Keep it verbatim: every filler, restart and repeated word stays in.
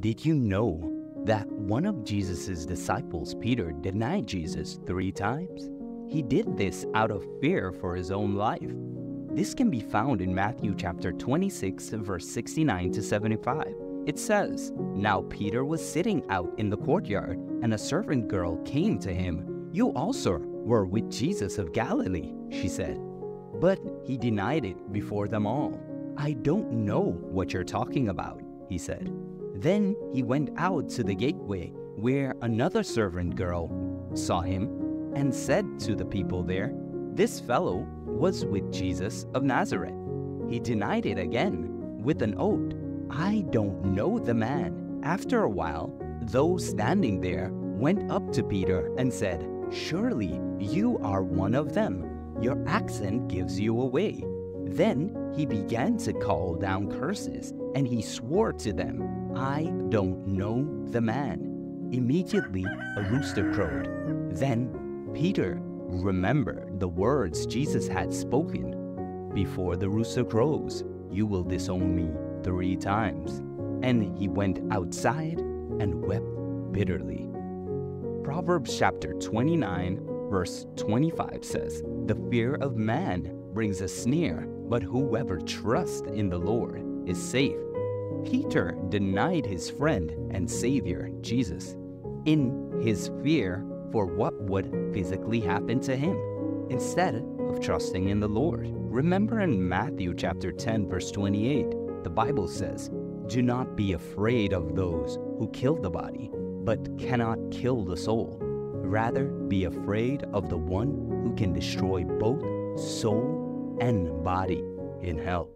Did you know that one of Jesus' disciples, Peter, denied Jesus three times? He did this out of fear for his own life. This can be found in Matthew chapter twenty-six, verse sixty-nine to seventy-five. It says, "Now Peter was sitting out in the courtyard, and a servant girl came to him. 'You also were with Jesus of Galilee,' she said. But he denied it before them all. 'I don't know what you're talking about,' he said. Then he went out to the gateway, where another servant girl saw him, and said to the people there, 'This fellow was with Jesus of Nazareth.' He denied it again with an oath, 'I don't know the man.' After a while, those standing there went up to Peter and said, 'Surely you are one of them. Your accent gives you away.' Then he began to call down curses, and he swore to them, 'I don't know the man.' Immediately a rooster crowed. Then Peter remembered the words Jesus had spoken, 'Before the rooster crows, you will disown me three times.' And he went outside and wept bitterly." Proverbs chapter twenty-nine, verse twenty-five says, "The fear of man brings a sneer, but whoever trusts in the Lord is safe." Peter denied his friend and Savior, Jesus, in his fear for what would physically happen to him, instead of trusting in the Lord. Remember in Matthew chapter ten, verse twenty-eight, the Bible says, "Do not be afraid of those who kill the body, but cannot kill the soul. Rather, be afraid of the one who can destroy both soul and body in hell."